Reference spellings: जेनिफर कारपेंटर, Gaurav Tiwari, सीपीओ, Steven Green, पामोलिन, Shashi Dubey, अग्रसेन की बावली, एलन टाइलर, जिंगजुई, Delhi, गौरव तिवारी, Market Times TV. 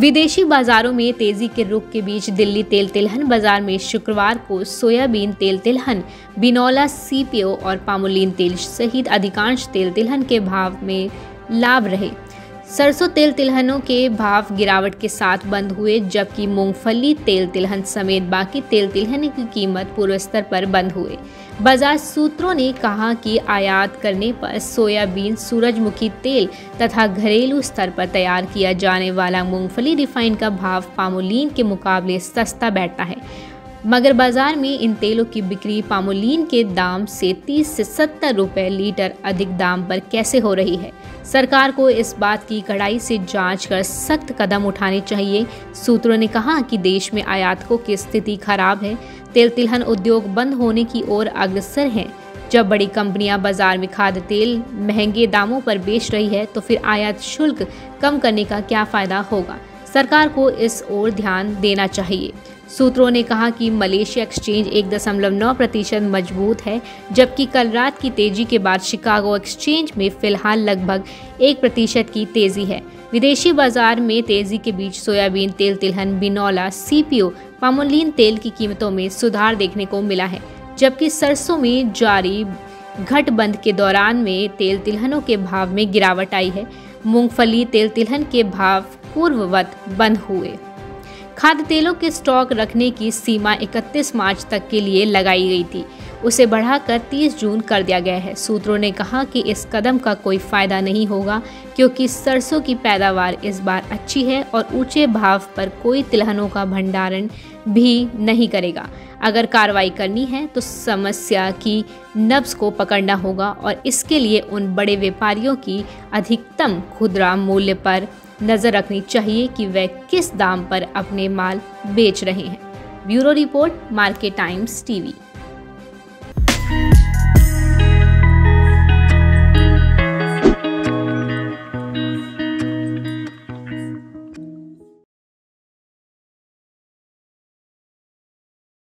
विदेशी बाजारों में तेजी के रुख के बीच दिल्ली तेल तिलहन बाजार में शुक्रवार को सोयाबीन तेल तिलहन, बिनौला, सीपीओ और पामोलिन तेल सहित अधिकांश तेल तिलहन के भाव में लाभ रहे। सरसों तेल तिलहनों के भाव गिरावट के साथ बंद हुए, जबकि मूंगफली तेल तिलहन समेत बाकी तेल तिलहन की कीमत पूर्व स्तर पर बंद हुए। बाजार सूत्रों ने कहा कि आयात करने पर सोयाबीन, सूरजमुखी तेल तथा घरेलू स्तर पर तैयार किया जाने वाला मूंगफली रिफाइन का भाव पामोलिन के मुकाबले सस्ता बैठता है, मगर बाजार में इन तेलों की बिक्री पामोलिन के दाम से 30 से 70 रुपए लीटर अधिक दाम पर कैसे हो रही है। सरकार को इस बात की कड़ाई से जांच कर सख्त कदम उठाने चाहिए। सूत्रों ने कहा कि देश में आयातकों की स्थिति खराब है, तेल तिलहन उद्योग बंद होने की ओर अग्रसर है। जब बड़ी कंपनियां बाजार में खाद्य तेल महंगे दामों पर बेच रही है तो फिर आयात शुल्क कम करने का क्या फायदा होगा। सरकार को इस ओर ध्यान देना चाहिए। सूत्रों ने कहा कि मलेशिया एक्सचेंज 1.9% मजबूत है, जबकि कल रात की तेजी के बाद शिकागो एक्सचेंज में फिलहाल लगभग 1% की तेजी है। विदेशी बाजार में तेजी के बीच सोयाबीन तेल तिलहन, बिनौला, सीपीओ, पामोलिन तेल की कीमतों में सुधार देखने को मिला है, जबकि सरसों में जारी घटबंद के दौरान में तेल तिलहनों के भाव में गिरावट आई है। मूंगफली तेल तिलहन के भाव पूर्ववत बंद हुए। खाद्य तेलों के स्टॉक रखने की सीमा 31 मार्च तक के लिए लगाई गई थी, उसे बढ़ाकर 30 जून कर दिया गया है। सूत्रों ने कहा कि इस कदम का कोई फायदा नहीं होगा, क्योंकि सरसों की पैदावार इस बार अच्छी है और ऊंचे भाव पर कोई तिलहनों का भंडारण भी नहीं करेगा। अगर कार्रवाई करनी है तो समस्या की नब्ज को पकड़ना होगा और इसके लिए उन बड़े व्यापारियों की अधिकतम खुदरा मूल्य पर नजर रखनी चाहिए कि वे किस दाम पर अपने माल बेच रहे हैं। Bureau report, market times TV.